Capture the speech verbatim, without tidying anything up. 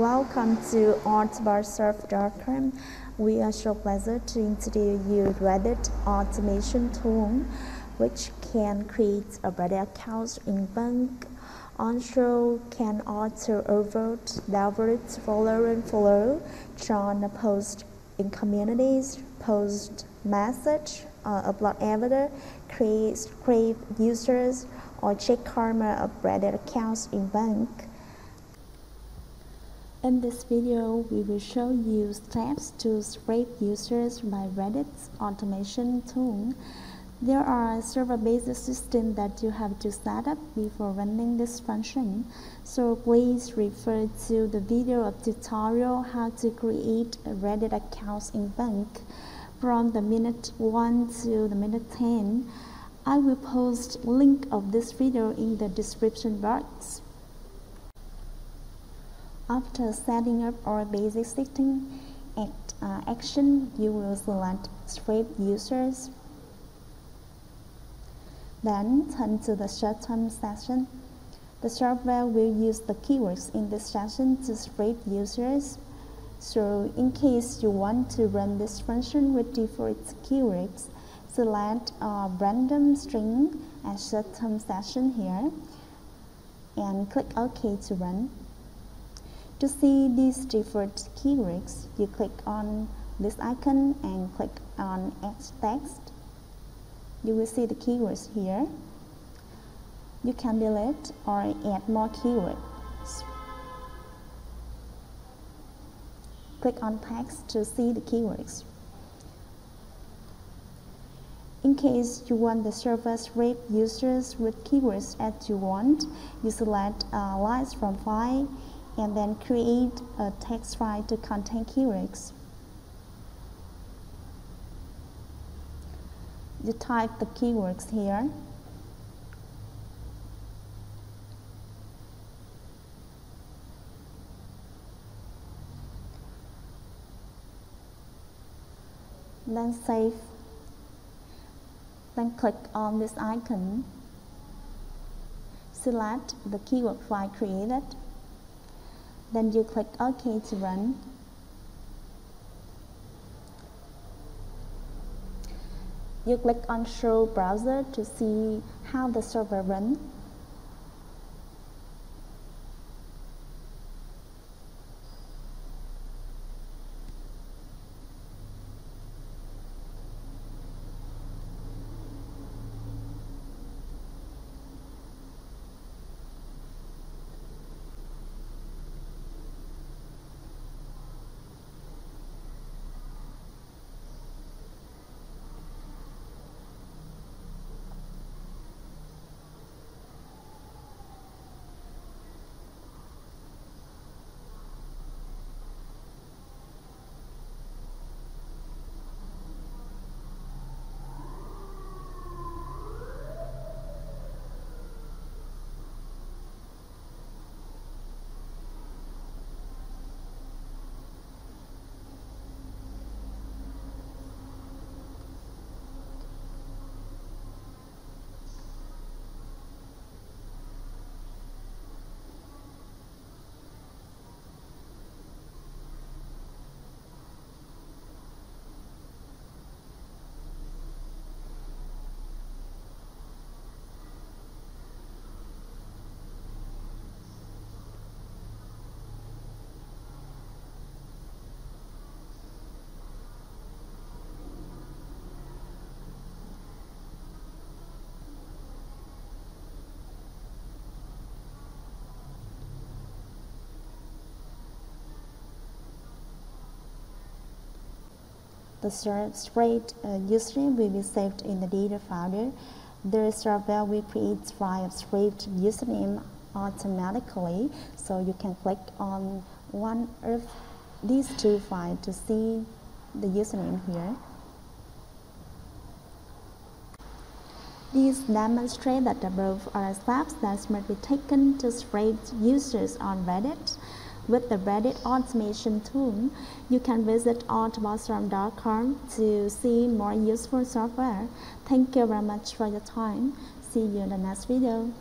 Welcome to Autobotsurf dot com. We are so pleased to introduce you Reddit automation tool, which can create a Reddit account in bank. Also can auto overvote, downvote, follow and follow, join a post in communities, post message, uh, upload evidence, create scrape users, or check karma of Reddit accounts in bank. In this video, we will show you steps to scrape users by Reddit's automation tool. There are server-based systems that you have to set up before running this function, so please refer to the video of tutorial how to create a Reddit account in bank from the minute one to the minute ten. I will post link of this video in the description box. After setting up our basic setting, at uh, action, you will select Scrape Users. Then turn to the short-term session. The software will use the keywords in this session to scrape users. So in case you want to run this function with default keywords, select a random string as short-term session here and click OK to run. To see these default keywords, you click on this icon and click on Add Text. You will see the keywords here. You can delete or add more keywords. Click on Text to see the keywords. In case you want the server scrape users with keywords that you want, you select uh, Lines from File, and then create a text file to contain keywords. You type the keywords here. Then save. Then click on this icon. Select the keyword file created. Then you click OK to run. You click on Show Browser to see how the server runs. The scraped uh, user will be saved in the data folder. The server will create file of scraped username automatically, so you can click on one of these two files to see the username here. These demonstrate that above are steps that might be taken to scrape users on Reddit. With the Reddit automation tool, you can visit autobotsurf dot com to see more useful software. Thank you very much for your time. See you in the next video.